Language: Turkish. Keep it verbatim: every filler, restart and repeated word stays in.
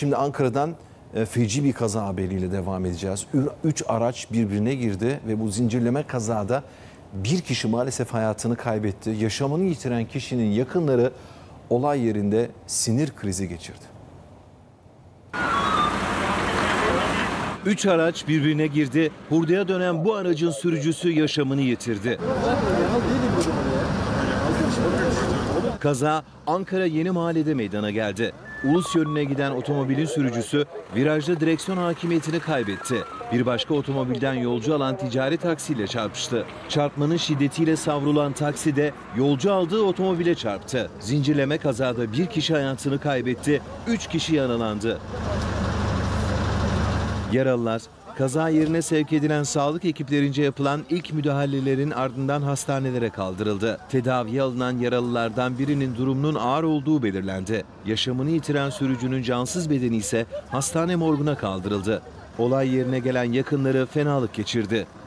Şimdi Ankara'dan feci bir kaza haberiyle devam edeceğiz. Üç araç birbirine girdi ve bu zincirleme kazada bir kişi maalesef hayatını kaybetti. Yaşamını yitiren kişinin yakınları olay yerinde sinir krizi geçirdi. Üç araç birbirine girdi. Hurdaya dönen bu aracın sürücüsü yaşamını yitirdi. Kaza Ankara Yeni Mahalle'de meydana geldi. Ulus yönüne giden otomobilin sürücüsü virajda direksiyon hakimiyetini kaybetti. Bir başka otomobilden yolcu alan ticari taksiyle çarpıştı. Çarpmanın şiddetiyle savrulan taksi de yolcu aldığı otomobile çarptı. Zincirleme kazada bir kişi hayatını kaybetti, üç kişi yaralandı. Yaralılar kaza yerine sevk edilen sağlık ekiplerince yapılan ilk müdahalelerin ardından hastanelere kaldırıldı. Tedaviye alınan yaralılardan birinin durumunun ağır olduğu belirlendi. Yaşamını yitiren sürücünün cansız bedeni ise hastane morguna kaldırıldı. Olay yerine gelen yakınları fenalık geçirdi.